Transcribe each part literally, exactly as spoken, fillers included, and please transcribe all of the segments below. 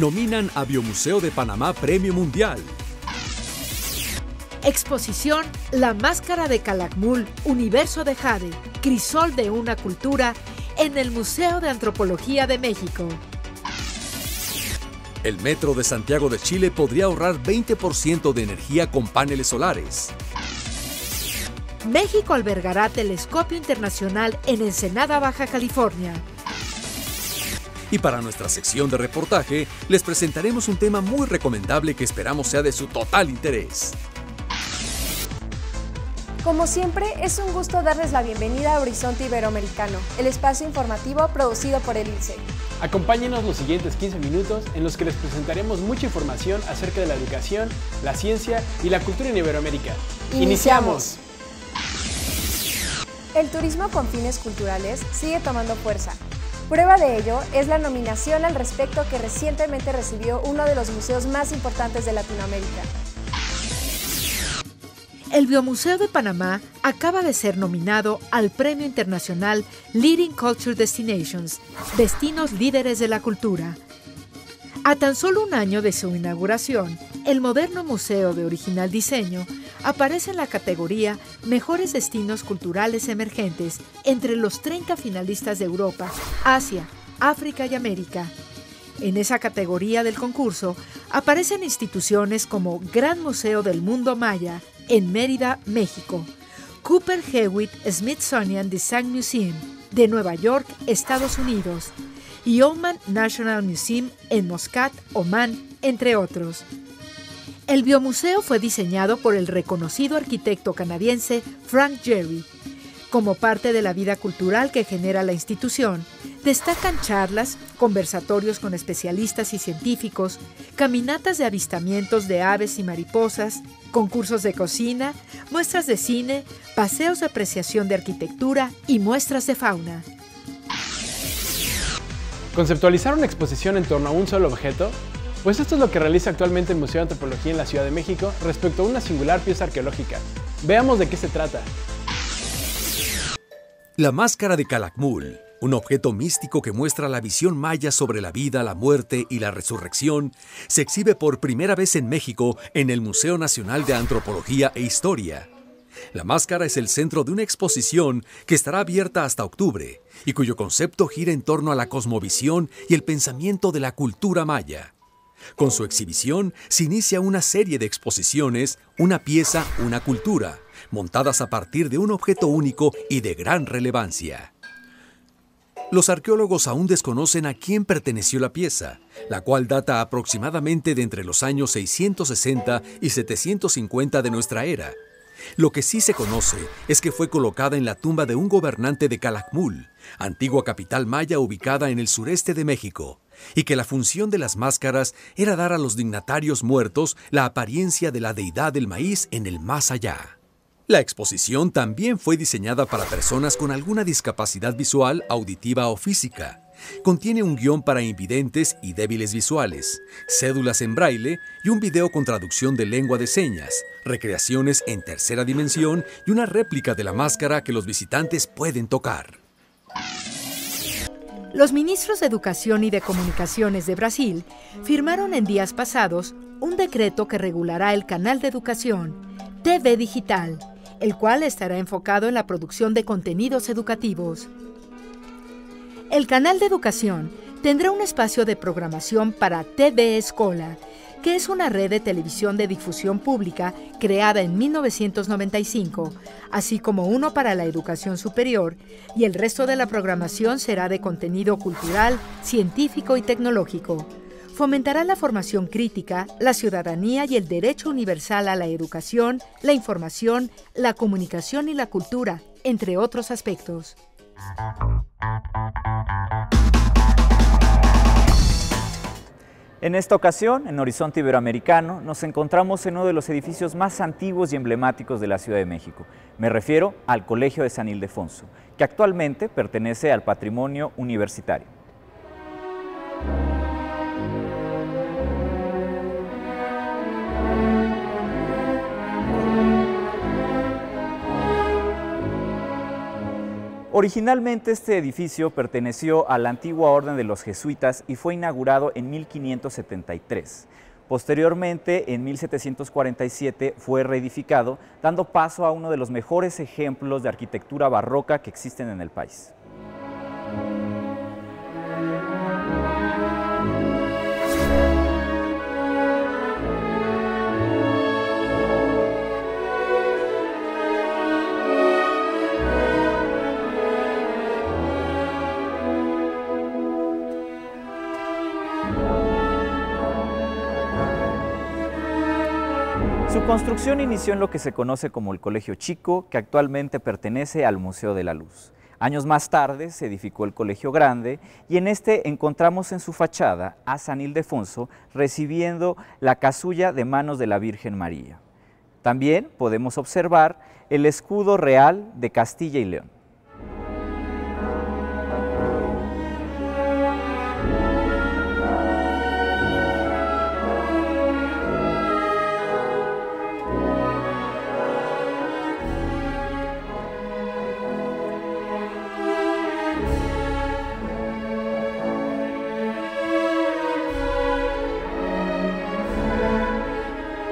Nominan a Biomuseo de Panamá Premio Mundial. Exposición La Máscara de Calakmul, Universo de Jade, Crisol de una Cultura, en el Museo de Antropología de México. El metro de Santiago de Chile podría ahorrar veinte por ciento de energía con paneles solares. México albergará telescopio internacional en Ensenada, Baja California. Y para nuestra sección de reportaje, les presentaremos un tema muy recomendable que esperamos sea de su total interés. Como siempre, es un gusto darles la bienvenida a Horizonte Iberoamericano, el espacio informativo producido por el I L C E. Acompáñenos los siguientes quince minutos en los que les presentaremos mucha información acerca de la educación, la ciencia y la cultura en Iberoamérica. ¡Iniciamos! El turismo con fines culturales sigue tomando fuerza. Prueba de ello es la nominación al respecto que recientemente recibió uno de los museos más importantes de Latinoamérica. El Biomuseo de Panamá acaba de ser nominado al Premio Internacional Leading Culture Destinations, Destinos Líderes de la Cultura. A tan solo un año de su inauguración, el moderno museo de original diseño aparece en la categoría Mejores Destinos Culturales Emergentes entre los treinta finalistas de Europa, Asia, África y América. En esa categoría del concurso aparecen instituciones como Gran Museo del Mundo Maya, en Mérida, México, Cooper Hewitt Smithsonian Design Museum de Nueva York, Estados Unidos, y Oman National Museum en Muscat, Omán, entre otros. El Biomuseo fue diseñado por el reconocido arquitecto canadiense Frank Gehry. Como parte de la vida cultural que genera la institución, destacan charlas, conversatorios con especialistas y científicos, caminatas de avistamientos de aves y mariposas, concursos de cocina, muestras de cine, paseos de apreciación de arquitectura y muestras de fauna. ¿Conceptualizar una exposición en torno a un solo objeto? Pues esto es lo que realiza actualmente el Museo de Antropología en la Ciudad de México respecto a una singular pieza arqueológica. Veamos de qué se trata. La Máscara de Calakmul, un objeto místico que muestra la visión maya sobre la vida, la muerte y la resurrección, se exhibe por primera vez en México en el Museo Nacional de Antropología e Historia. La máscara es el centro de una exposición que estará abierta hasta octubre y cuyo concepto gira en torno a la cosmovisión y el pensamiento de la cultura maya. Con su exhibición se inicia una serie de exposiciones, una pieza, una cultura, montadas a partir de un objeto único y de gran relevancia. Los arqueólogos aún desconocen a quién perteneció la pieza, la cual data aproximadamente de entre los años seiscientos sesenta y setecientos cincuenta de nuestra era. Lo que sí se conoce es que fue colocada en la tumba de un gobernante de Calakmul, antigua capital maya ubicada en el sureste de México, y que la función de las máscaras era dar a los dignatarios muertos la apariencia de la deidad del maíz en el más allá. La exposición también fue diseñada para personas con alguna discapacidad visual, auditiva o física. Contiene un guión para invidentes y débiles visuales, cédulas en braille y un video con traducción de lengua de señas, recreaciones en tercera dimensión y una réplica de la máscara que los visitantes pueden tocar. Los ministros de Educación y de Comunicaciones de Brasil firmaron en días pasados un decreto que regulará el canal de educación, T V Digital, el cual estará enfocado en la producción de contenidos educativos. El canal de educación tendrá un espacio de programación para T V Escola, que es una red de televisión de difusión pública creada en mil novecientos noventa y cinco, así como uno para la educación superior, y el resto de la programación será de contenido cultural, científico y tecnológico. Fomentará la formación crítica, la ciudadanía y el derecho universal a la educación, la información, la comunicación y la cultura, entre otros aspectos. En esta ocasión, en Horizonte Iberoamericano, nos encontramos en uno de los edificios más antiguos y emblemáticos de la Ciudad de México. Me refiero al Colegio de San Ildefonso, que actualmente pertenece al patrimonio universitario. Originalmente este edificio perteneció a la antigua orden de los jesuitas y fue inaugurado en mil quinientos setenta y tres. Posteriormente, en mil setecientos cuarenta y siete, fue reedificado, dando paso a uno de los mejores ejemplos de arquitectura barroca que existen en el país. Su construcción inició en lo que se conoce como el Colegio Chico, que actualmente pertenece al Museo de la Luz. Años más tarde se edificó el Colegio Grande y en este encontramos en su fachada a San Ildefonso recibiendo la casulla de manos de la Virgen María. También podemos observar el escudo real de Castilla y León.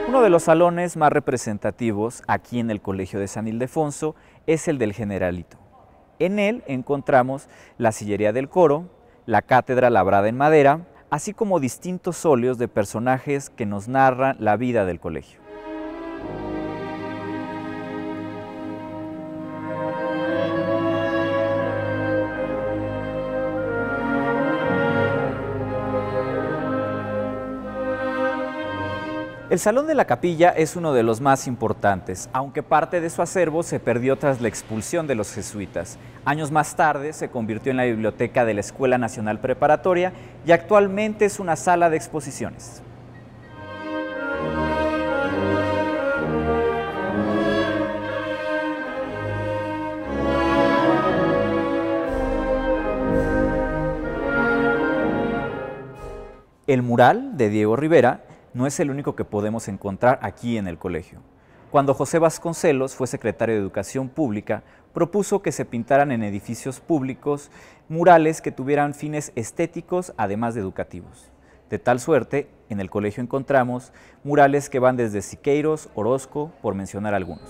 Uno de los salones más representativos aquí en el Colegio de San Ildefonso es el del Generalito. En él encontramos la sillería del coro, la cátedra labrada en madera, así como distintos óleos de personajes que nos narran la vida del colegio. El Salón de la Capilla es uno de los más importantes, aunque parte de su acervo se perdió tras la expulsión de los jesuitas. Años más tarde se convirtió en la Biblioteca de la Escuela Nacional Preparatoria y actualmente es una sala de exposiciones. El mural de Diego Rivera no es el único que podemos encontrar aquí en el colegio. Cuando José Vasconcelos fue secretario de Educación Pública, propuso que se pintaran en edificios públicos murales que tuvieran fines estéticos además de educativos. De tal suerte, en el colegio encontramos murales que van desde Siqueiros, Orozco, por mencionar algunos.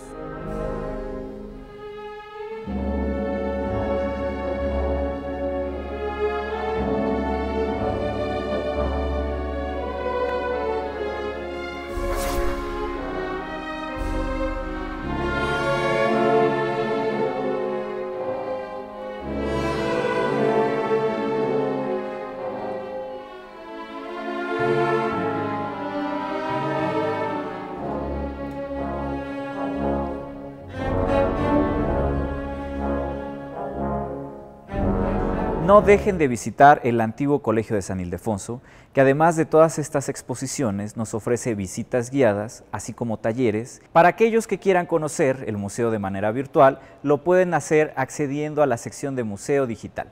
No dejen de visitar el antiguo Colegio de San Ildefonso, que además de todas estas exposiciones nos ofrece visitas guiadas, así como talleres. Para aquellos que quieran conocer el museo de manera virtual, lo pueden hacer accediendo a la sección de Museo Digital.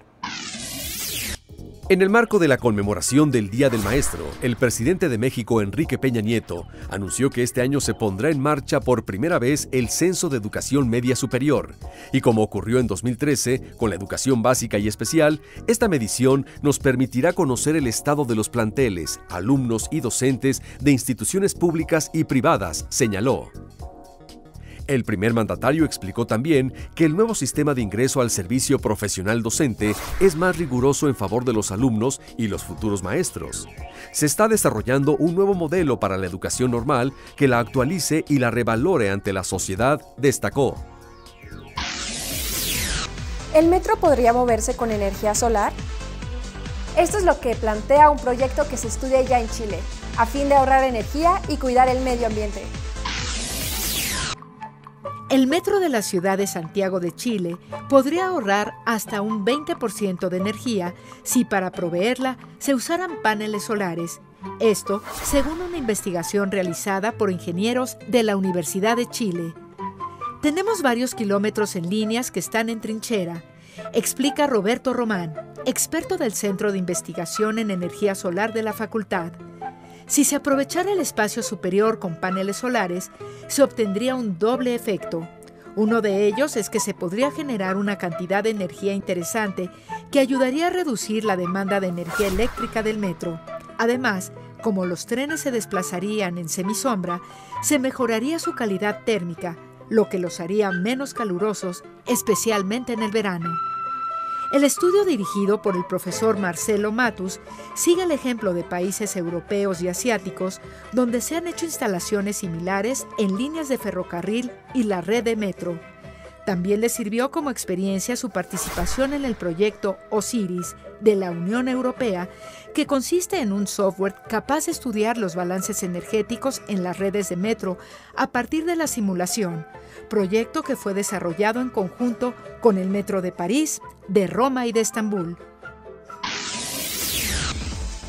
En el marco de la conmemoración del Día del Maestro, el presidente de México, Enrique Peña Nieto, anunció que este año se pondrá en marcha por primera vez el Censo de Educación Media Superior. Y como ocurrió en dos mil trece, con la educación básica y especial, esta medición nos permitirá conocer el estado de los planteles, alumnos y docentes de instituciones públicas y privadas, señaló. El primer mandatario explicó también que el nuevo sistema de ingreso al servicio profesional docente es más riguroso en favor de los alumnos y los futuros maestros. Se está desarrollando un nuevo modelo para la educación normal que la actualice y la revalore ante la sociedad, destacó. ¿El metro podría moverse con energía solar? Esto es lo que plantea un proyecto que se estudia ya en Chile, a fin de ahorrar energía y cuidar el medio ambiente. El metro de la ciudad de Santiago de Chile podría ahorrar hasta un veinte por ciento de energía si para proveerla se usaran paneles solares. Esto según una investigación realizada por ingenieros de la Universidad de Chile. Tenemos varios kilómetros en líneas que están en trinchera, explica Roberto Román, experto del Centro de Investigación en Energía Solar de la Facultad. Si se aprovechara el espacio superior con paneles solares, se obtendría un doble efecto, Uno de ellos es que se podría generar una cantidad de energía interesante que ayudaría a reducir la demanda de energía eléctrica del metro. Además, como los trenes se desplazarían en semisombra, se mejoraría su calidad térmica, lo que los haría menos calurosos, especialmente en el verano. El estudio dirigido por el profesor Marcelo Matus sigue el ejemplo de países europeos y asiáticos donde se han hecho instalaciones similares en líneas de ferrocarril y la red de metro. También le sirvió como experiencia su participación en el proyecto OSIRIS de la Unión Europea, que consiste en un software capaz de estudiar los balances energéticos en las redes de metro a partir de la simulación, proyecto que fue desarrollado en conjunto con el Metro de París, de Roma y de Estambul.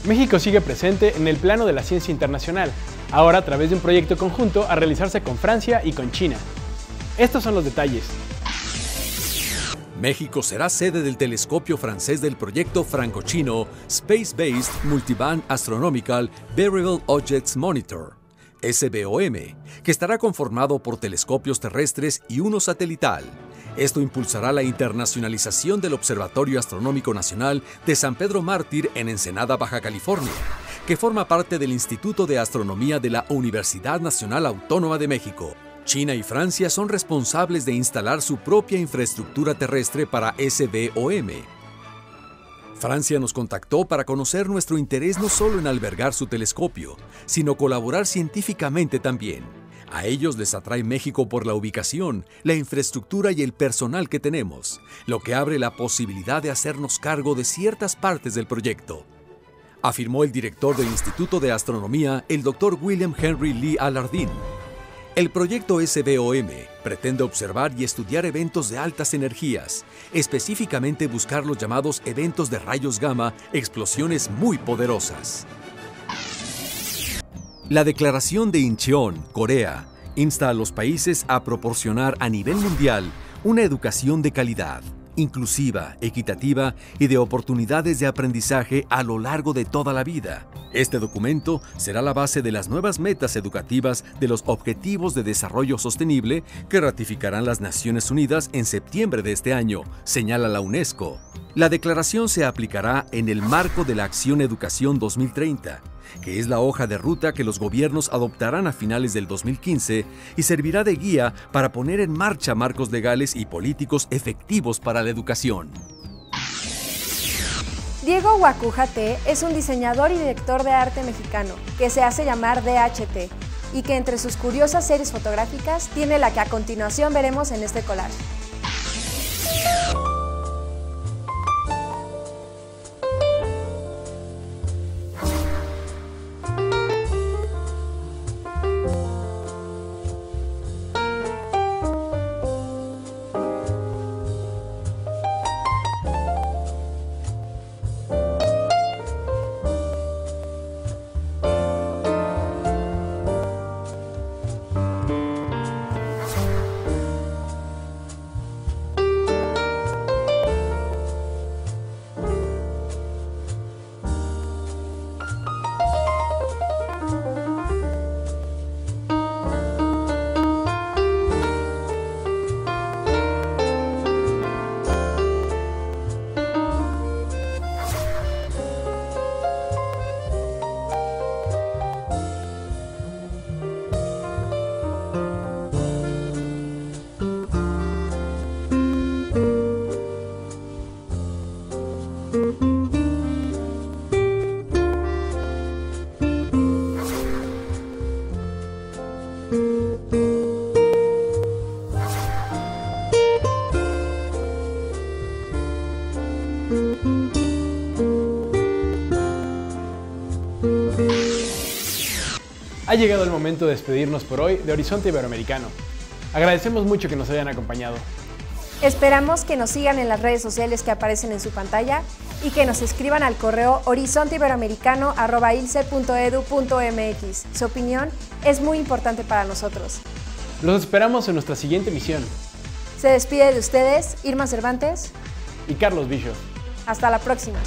México sigue presente en el plano de la ciencia internacional, ahora a través de un proyecto conjunto a realizarse con Francia y con China. Estos son los detalles. México será sede del telescopio francés del proyecto franco-chino Space-Based Multiband Astronomical Variable Objects Monitor, S V O M, que estará conformado por telescopios terrestres y uno satelital. Esto impulsará la internacionalización del Observatorio Astronómico Nacional de San Pedro Mártir en Ensenada, Baja California, que forma parte del Instituto de Astronomía de la Universidad Nacional Autónoma de México. China y Francia son responsables de instalar su propia infraestructura terrestre para S V O M. Francia nos contactó para conocer nuestro interés no solo en albergar su telescopio, sino colaborar científicamente también. A ellos les atrae México por la ubicación, la infraestructura y el personal que tenemos, lo que abre la posibilidad de hacernos cargo de ciertas partes del proyecto, afirmó el director del Instituto de Astronomía, el doctor William Henry Lee Alardín. El proyecto S V O M pretende observar y estudiar eventos de altas energías, específicamente buscar los llamados eventos de rayos gamma, explosiones muy poderosas. La declaración de Incheon, Corea, insta a los países a proporcionar a nivel mundial una educación de calidad, inclusiva, equitativa y de oportunidades de aprendizaje a lo largo de toda la vida. Este documento será la base de las nuevas metas educativas de los Objetivos de Desarrollo Sostenible que ratificarán las Naciones Unidas en septiembre de este año, señala la UNESCO. La declaración se aplicará en el marco de la Acción Educación dos mil treinta, que es la hoja de ruta que los gobiernos adoptarán a finales del dos mil quince y servirá de guía para poner en marcha marcos legales y políticos efectivos para la educación. Diego Huacujate es un diseñador y director de arte mexicano que se hace llamar D H T y que entre sus curiosas series fotográficas tiene la que a continuación veremos en este collage. Ha llegado el momento de despedirnos por hoy de Horizonte Iberoamericano. Agradecemos mucho que nos hayan acompañado. Esperamos que nos sigan en las redes sociales que aparecen en su pantalla y que nos escriban al correo horizonte iberoamericano arroba ilce punto edu punto mx. Su opinión es muy importante para nosotros. Los esperamos en nuestra siguiente misión. Se despide de ustedes Irma Cervantes y Carlos Billo. Hasta la próxima.